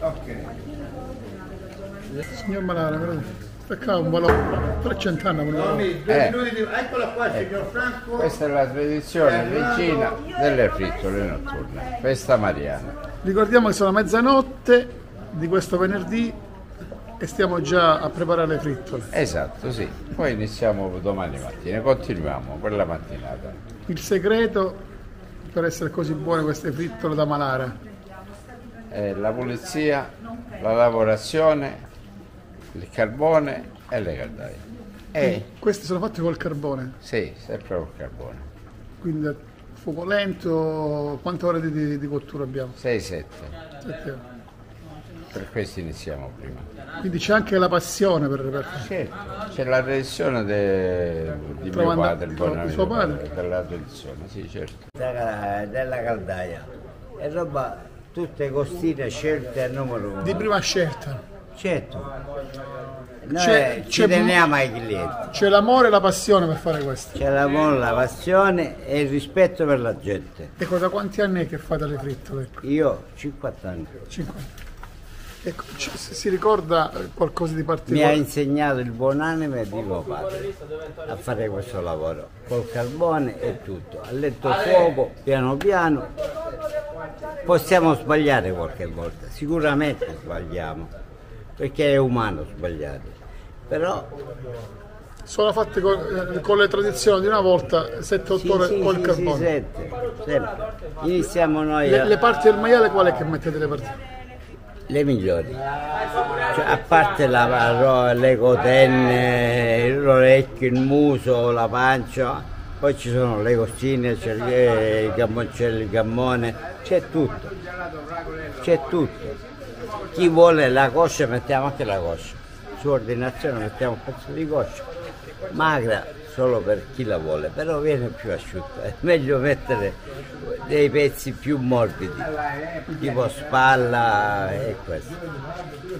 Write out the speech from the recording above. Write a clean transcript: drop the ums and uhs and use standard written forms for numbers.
Ok. Signor Malara, guardate. Perché un valore 300 anni. Eccola qua, signor Franco. Questa è la tradizione vicina delle frittole notturne, festa mariana. Ricordiamo che sono mezzanotte di questo venerdì e stiamo già a preparare le frittole. Esatto, sì. Poi iniziamo domani mattina, continuiamo quella mattinata. Il segreto per essere così buone queste frittole da Malara? È la pulizia, la lavorazione, il carbone e le caldaie. E questi sono fatti col carbone? Sì, sempre col carbone. Quindi a fuoco lento, quante ore di cottura abbiamo? 6-7. Per questo iniziamo prima. Quindi c'è anche la passione per... Certo, c'è la tradizione di mio padre, il buon amico della tradizione, sì, certo. Della caldaia. È roba, tutte costine scelte al numero 1. Di prima scelta. Certo, noi ci teniamo ai clienti. C'è l'amore e la passione per fare questo. C'è l'amore, la passione e il rispetto per la gente. E da quanti anni è che fate le frittole? Io 50 anni. 50. E si ricorda qualcosa di particolare? Mi ha insegnato il buon animo e mio padre a fare questo lavoro, col carbone e tutto, a lento fuoco, piano piano. Possiamo sbagliare qualche volta, sicuramente sbagliamo, perché è umano sbagliare, però... Sono fatte con le tradizioni di una volta, 7-8 ore col carbone. Sì, 7, sempre. Iniziamo noi a... Le parti del maiale qual è che mettete le parti? Le migliori, cioè, a parte le cotenne, l'orecchio, il muso, la pancia, poi ci sono le costine, c'è il gammoncello, il gammone, c'è tutto, c'è tutto. Chi vuole la coscia mettiamo anche la coscia, su ordinazione mettiamo un pezzo di coscia, magra solo per chi la vuole, però viene più asciutta, è meglio mettere dei pezzi più morbidi, tipo spalla e questo.